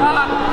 Bravo!